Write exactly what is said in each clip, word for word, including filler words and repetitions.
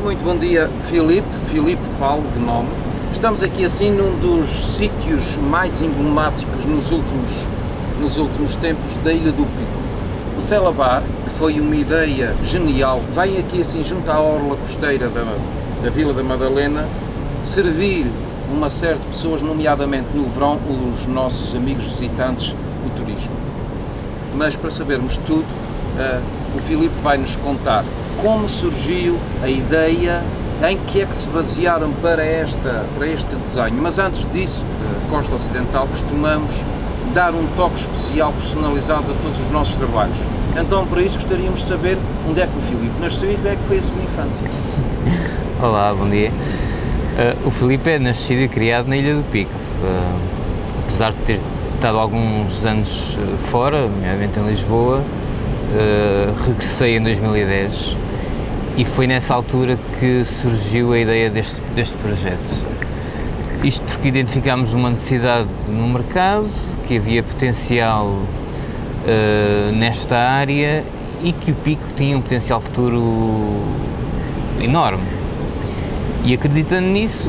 Ora, muito bom dia, Filipe, Filipe Paulo de nome. Estamos aqui assim num dos sítios mais emblemáticos nos últimos, nos últimos tempos da Ilha do Pico. O Cella Bar, que foi uma ideia genial, vem aqui assim junto à orla costeira da, da Vila da Madalena servir uma série de pessoas, nomeadamente no verão, os nossos amigos visitantes do turismo. Mas para sabermos tudo, uh, o Filipe vai-nos contar como surgiu a ideia, em que é que se basearam para, esta, para este desenho. Mas antes disso, uh, Costa Ocidental, costumamos dar um toque especial personalizado a todos os nossos trabalhos. Então, para isso, gostaríamos de saber onde é que o Filipe nasceu e como é que foi a sua infância. Olá, bom dia. Uh, o Filipe é nascido e criado na Ilha do Pico, uh, apesar de ter estado alguns anos uh, fora, nomeadamente em Lisboa, uh, regressei em dois mil e dez e foi nessa altura que surgiu a ideia deste, deste projeto. Isto porque identificámos uma necessidade no mercado, que havia potencial uh, nesta área e que o Pico tinha um potencial futuro enorme. E acreditando nisso,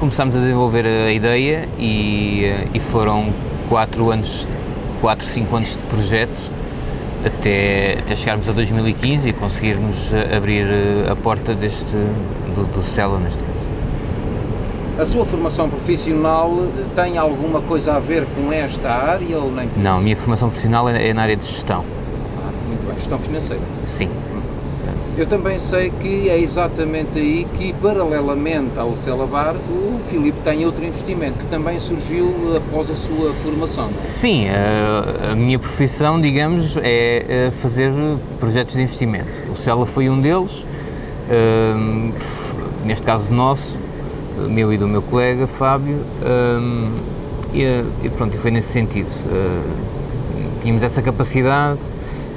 começámos a desenvolver a ideia e, e foram quatro, anos, quatro, cinco anos de projeto até, até chegarmos a dois mil e quinze e conseguirmos abrir a porta deste, do, do Cella, neste caso. A sua formação profissional tem alguma coisa a ver com esta área ou nem? Não, a minha formação profissional é na área de gestão. Ah, muito bem, gestão financeira? Sim. Eu também sei que é exatamente aí que, paralelamente ao Cella Bar, o Filipe tem outro investimento, que também surgiu após a sua formação. Sim, a, a minha profissão, digamos, é fazer projetos de investimento. O Cella foi um deles, um, neste caso nosso, meu e do meu colega, Fábio, um, e, e pronto, foi nesse sentido. Um, tínhamos essa capacidade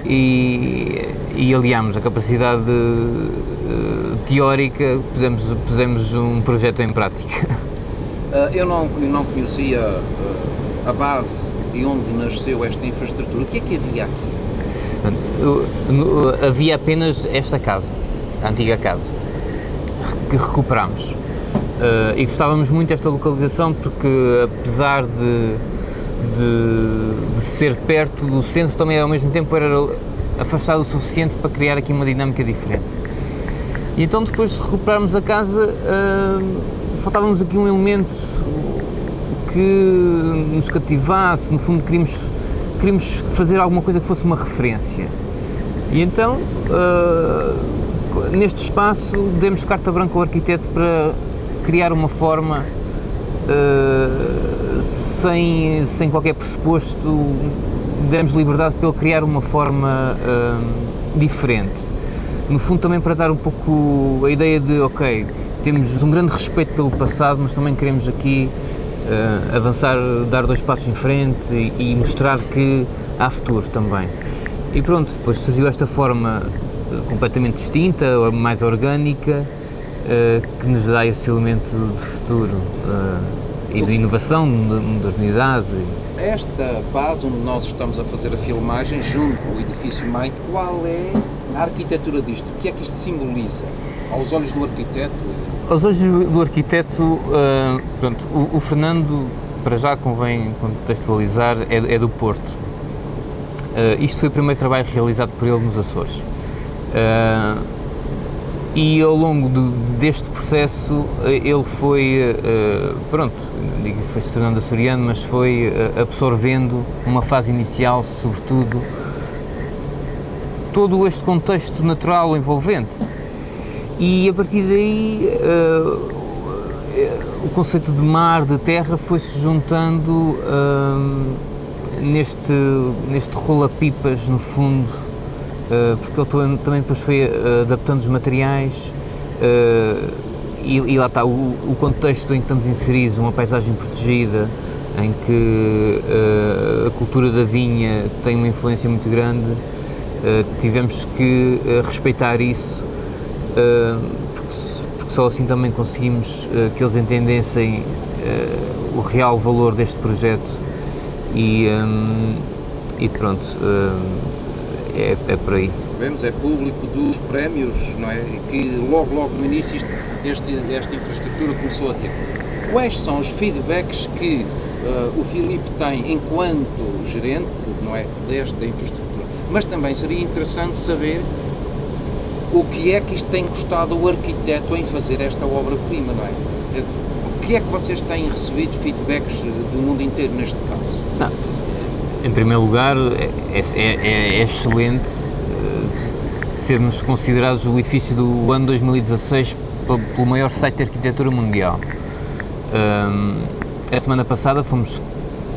e... e aliámos a capacidade uh, teórica, pusemos, pusemos um projeto em prática. Uh, eu, não, eu não conhecia uh, a base de onde nasceu esta infraestrutura. O que é que havia aqui? Uh, no, havia apenas esta casa, a antiga casa, que recuperámos. Uh, e gostávamos muito desta localização porque, apesar de, de, de ser perto do centro, também ao mesmo tempo era afastado o suficiente para criar aqui uma dinâmica diferente. E então, depois de recuperarmos a casa, uh, faltávamos aqui um elemento que nos cativasse. No fundo, queríamos, queríamos fazer alguma coisa que fosse uma referência. E então, uh, neste espaço, demos carta branca ao arquiteto para criar uma forma uh, sem, sem qualquer pressuposto. Demos liberdade para ele criar uma forma hum, diferente, no fundo também para dar um pouco a ideia de, ok, temos um grande respeito pelo passado, mas também queremos aqui uh, avançar, dar dois passos em frente e, e mostrar que há futuro também. E pronto, depois surgiu esta forma completamente distinta, mais orgânica, uh, que nos dá esse elemento de futuro uh, e de inovação, de modernidade. Esta base onde nós estamos a fazer a filmagem, junto ao edifício mãe, qual é a arquitetura disto? O que é que isto simboliza aos olhos do arquiteto? Aos olhos do arquiteto, uh, pronto, o, o Fernando, para já convém contextualizar, é, é do Porto. Uh, isto foi o primeiro trabalho realizado por ele nos Açores. Uh, e ao longo de, deste processo ele foi, uh, pronto, foi se tornando açoriano, mas foi uh, absorvendo uma fase inicial, sobretudo, todo este contexto natural envolvente. E a partir daí uh, o conceito de mar, de terra, foi-se juntando uh, neste, neste rola-pipas, no fundo, porque ele também depois foi adaptando os materiais e lá está o contexto em que estamos inseridos, uma paisagem protegida, em que a cultura da vinha tem uma influência muito grande, tivemos que respeitar isso, porque só assim também conseguimos que eles entendessem o real valor deste projeto e, e pronto. É, é por aí. sabemos, é público dos prémios, não é? Que logo, logo no início este, esta infraestrutura começou a ter. Quais são os feedbacks que uh, o Filipe tem enquanto gerente, não é, desta infraestrutura? Mas também seria interessante saber o que é que isto tem custado ao arquiteto em fazer esta obra-prima, não é? O que é que vocês têm recebido feedbacks do mundo inteiro neste caso? Não, em primeiro lugar, é, é, é excelente sermos considerados o edifício do ano dois mil e dezasseis pelo maior site de arquitetura mundial. Um, a semana passada fomos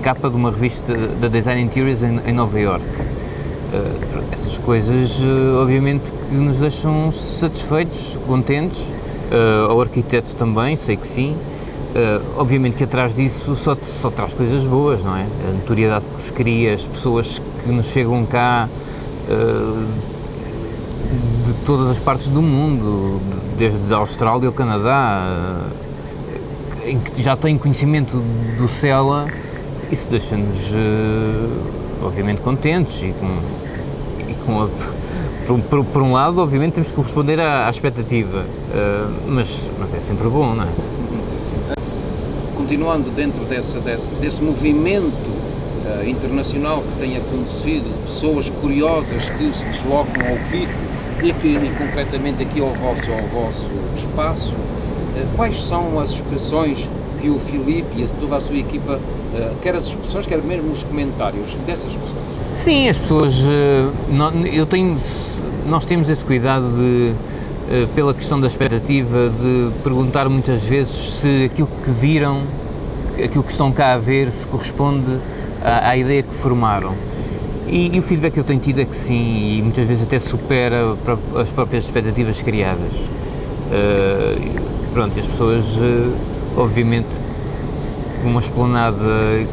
capa de uma revista da Design Interiors em, em Nova Iorque. Uh, essas coisas, uh, obviamente, que nos deixam satisfeitos, contentes, uh, ao arquiteto também, sei que sim. Uh, obviamente que atrás disso só, só traz coisas boas, não é? A notoriedade que se cria, as pessoas que nos chegam cá, uh, de todas as partes do mundo, desde a Austrália ao Canadá, em que já têm conhecimento do Cella, isso deixa-nos obviamente contentes e com, e com a, por, por, por um lado obviamente temos que corresponder à, à expectativa, mas, mas é sempre bom, não é? Continuando dentro dessa, desse, desse movimento internacional que tenha conduzido pessoas curiosas que se deslocam ao Pico e que e concretamente aqui ao vosso, ao vosso espaço, quais são as expressões que o Filipe e toda a sua equipa, quer as expressões, quer mesmo os comentários dessas pessoas? Sim, as pessoas, eu tenho, nós temos esse cuidado de, pela questão da expectativa, de perguntar muitas vezes se aquilo que viram, aquilo que estão cá a ver, se corresponde à, à ideia que formaram. E, e o feedback que eu tenho tido é que sim, e muitas vezes até supera as próprias expectativas criadas. Uh, pronto, as pessoas, uh, obviamente, com uma esplanada,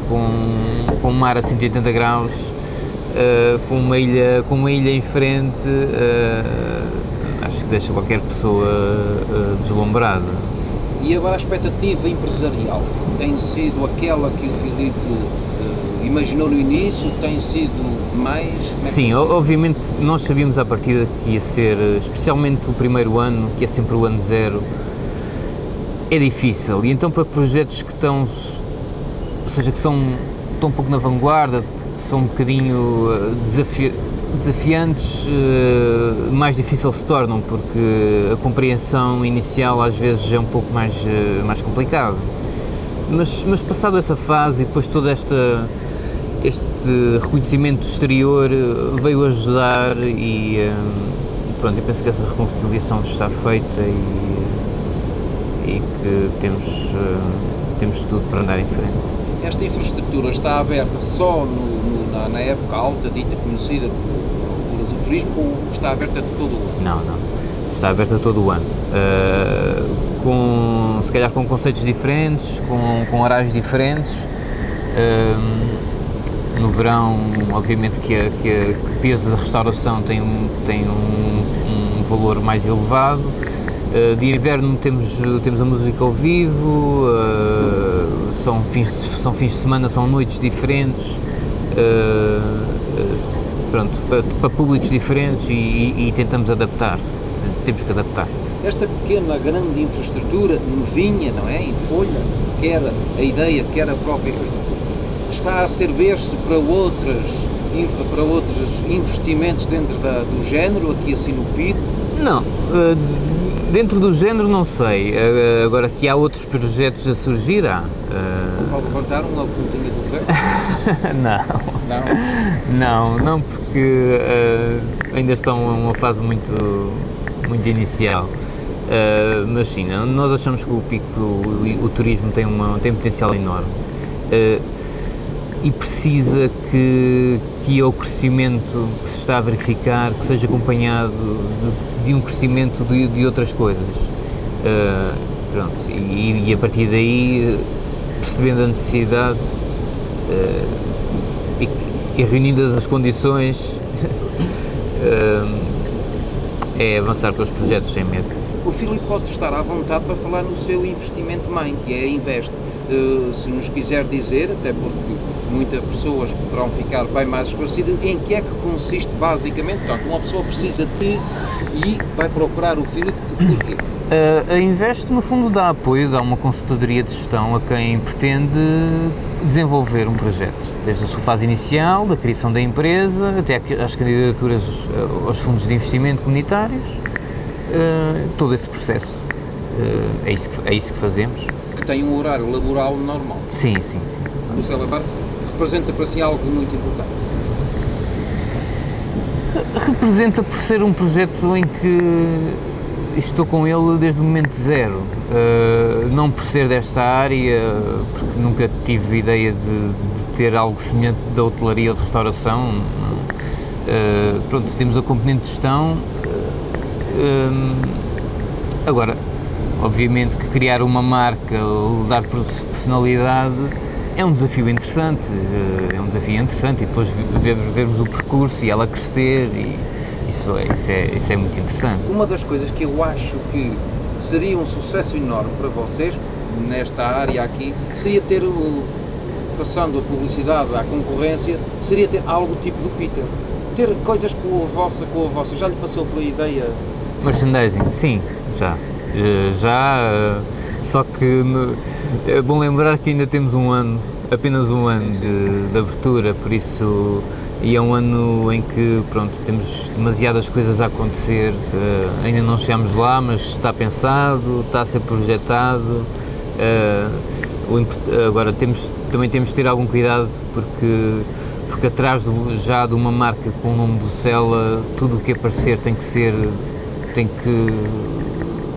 com, com um mar a cento e oitenta graus, uh, com, uma ilha, com uma ilha em frente, uh, acho que deixa qualquer pessoa uh, deslumbrada. E agora a expectativa empresarial tem sido aquela que o Filipe uh, imaginou no início, tem sido mais? Sim, é obviamente nós sabíamos à partida que ia ser, especialmente o primeiro ano, que é sempre o ano zero, é difícil, e então para projetos que estão, ou seja, que são tão pouco na vanguarda, que são um bocadinho desafi desafiantes, uh, mais difícil se tornam, porque a compreensão inicial às vezes é um pouco mais, uh, mais complicado. Mas, mas passado essa fase e depois todo esta, este reconhecimento exterior veio ajudar e um, pronto, eu penso que essa reconciliação está feita e, e que temos, uh, temos tudo para andar em frente. Esta infraestrutura está aberta só no, no, na, na época alta, dita, conhecida por, por, do turismo, ou está aberta todo o ano? Não, não, está aberta todo o ano, uh, com, se calhar com conceitos diferentes, com, com horários diferentes. Uh, no verão, obviamente que, a, que, a, que o peso da restauração tem um, tem um, um valor mais elevado. Uh, de inverno temos, temos a música ao vivo, uh, são, fins, são fins de semana, são noites diferentes, uh, uh, pronto, para, para públicos diferentes e, e, e tentamos adaptar, temos que adaptar. Esta pequena, grande infraestrutura, novinha, não é, em folha, quer a ideia, quer a própria infraestrutura, está a servir-se para outras, para outros investimentos dentro da, do género, aqui assim no Pico? Não. Uh, Dentro do género não sei, uh, agora que há outros projetos a surgir, há. Uh... Pode levantar uma pontinha do governo? Não, não, não, porque uh, ainda estão numa fase muito, muito inicial, uh, mas sim, nós achamos que o Pico, o, o turismo tem, uma, tem um potencial enorme uh, e precisa que, que o crescimento que se está a verificar, que seja acompanhado de de um crescimento de, de outras coisas, uh, pronto, e, e a partir daí, percebendo a necessidade uh, e, e reunidas as condições, uh, é avançar com os projetos sem medo. O Filipe pode estar à vontade para falar no seu investimento-mãe, que é a Invest, uh, se nos quiser dizer, até porque muitas pessoas poderão ficar bem mais esclarecidas em que é que consiste basicamente. Portanto, uma pessoa precisa de e vai procurar o Filipe porque... A Invest, no fundo, dá apoio, dá uma consultadoria de gestão a quem pretende desenvolver um projeto, desde a sua fase inicial, da criação da empresa, até às candidaturas aos fundos de investimento comunitários, todo esse processo. É isso que, é isso que fazemos. Que tem um horário laboral normal. Sim, sim, sim. O Cella Bar representa para si algo muito importante. Representa por ser um projeto em que... estou com ele desde o momento zero, uh, não por ser desta área, porque nunca tive ideia de, de ter algo semelhante da hotelaria ou de restauração. Uh, pronto, temos a componente de gestão. Uh, um, agora, obviamente que criar uma marca, dar personalidade, é um desafio interessante, uh, é um desafio interessante e depois vemos, vemos o percurso e ela crescer e, Isso é, isso, é, isso é muito interessante. Uma das coisas que eu acho que seria um sucesso enorme para vocês, nesta área aqui, seria ter, passando a publicidade à concorrência, seria ter algo tipo do Peter. Ter coisas com a vossa, com a vossa. Já lhe passou pela ideia? Merchandising, sim, já. Já, só que é bom lembrar que ainda temos um ano, apenas um ano sim, sim. De, de abertura, por isso... E é um ano em que, pronto, temos demasiadas coisas a acontecer, uh, ainda não chegámos lá, mas está pensado, está a ser projetado, uh, o, agora temos, também temos de ter algum cuidado porque, porque atrás do, já de uma marca com o nome do Cella, tudo o que aparecer tem que ser, tem que,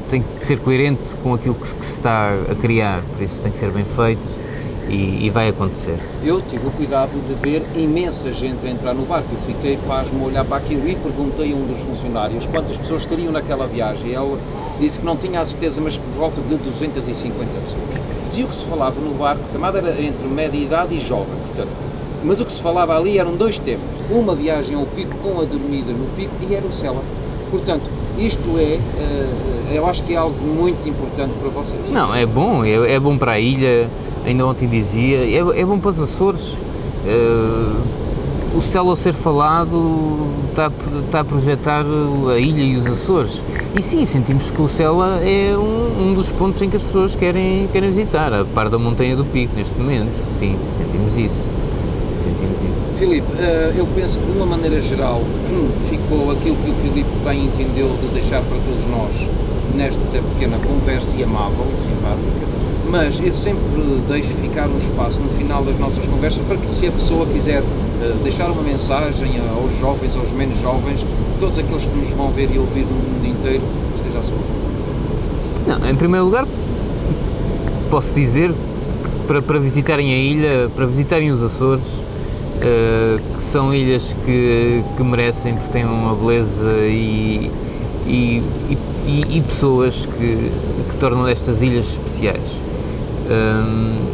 tem que ser coerente com aquilo que, que se está a criar, por isso tem que ser bem feito. E, e vai acontecer. Eu tive o cuidado de ver imensa gente a entrar no barco, eu fiquei pasmo a olhar para aquilo e perguntei a um dos funcionários quantas pessoas estariam naquela viagem. Ele disse que não tinha a certeza, mas por volta de duzentas e cinquenta pessoas. Dizia o que se falava no barco, a camada era entre média idade e jovem, portanto, mas o que se falava ali eram dois temas, uma viagem ao Pico com a dormida no Pico e era o Cella. Portanto, isto é, eu acho que é algo muito importante para vocês. Não, é bom, é, é bom para a ilha. Ainda ontem dizia, é, é bom para os Açores, uh, o Cella ao ser falado está, está a projetar a ilha e os Açores, e sim, sentimos que o Cella é um, um dos pontos em que as pessoas querem, querem visitar, a par da montanha do Pico neste momento, sim, sentimos isso, sentimos isso. Filipe, uh, eu penso que de uma maneira geral hum, ficou aquilo que o Filipe bem entendeu de deixar para todos nós nesta pequena conversa e amável e simpática. Mas eu sempre deixo ficar um espaço no final das nossas conversas para que se a pessoa quiser uh, deixar uma mensagem aos jovens, aos menos jovens, todos aqueles que nos vão ver e ouvir no mundo inteiro, esteja à sua vontade. Não, em primeiro lugar, posso dizer que para, para visitarem a ilha, para visitarem os Açores, uh, que são ilhas que, que merecem, porque têm uma beleza e, e, e, e pessoas que, que tornam estas ilhas especiais. Um,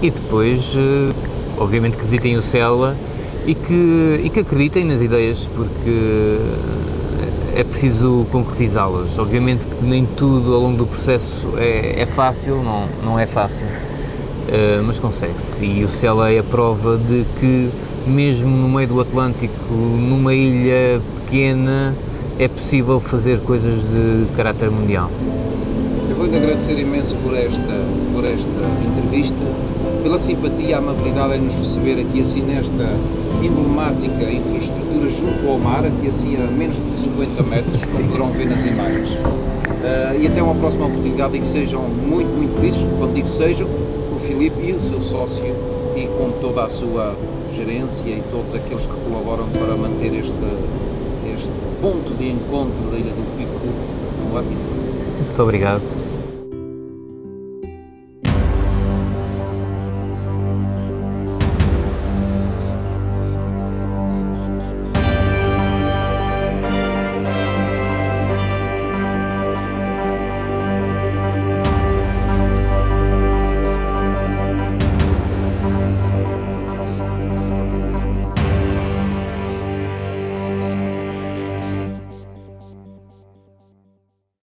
e depois, uh, obviamente que visitem o Cella e que, e que acreditem nas ideias, porque é preciso concretizá-las. Obviamente que nem tudo ao longo do processo é, é fácil, não, não é fácil, uh, mas consegue-se. E o Cella é a prova de que mesmo no meio do Atlântico, numa ilha pequena, é possível fazer coisas de caráter mundial. Vou-lhe agradecer imenso por esta, por esta entrevista, pela simpatia e amabilidade em nos receber aqui assim nesta emblemática infraestrutura junto ao mar, aqui assim a menos de cinquenta metros, como poderão ver nas imagens. Uh, e até uma próxima oportunidade e que sejam muito, muito felizes, quando digo sejam, o Filipe e o seu sócio e com toda a sua gerência e todos aqueles que colaboram para manter este, este ponto de encontro da Ilha do Pico no ativo. Muito obrigado.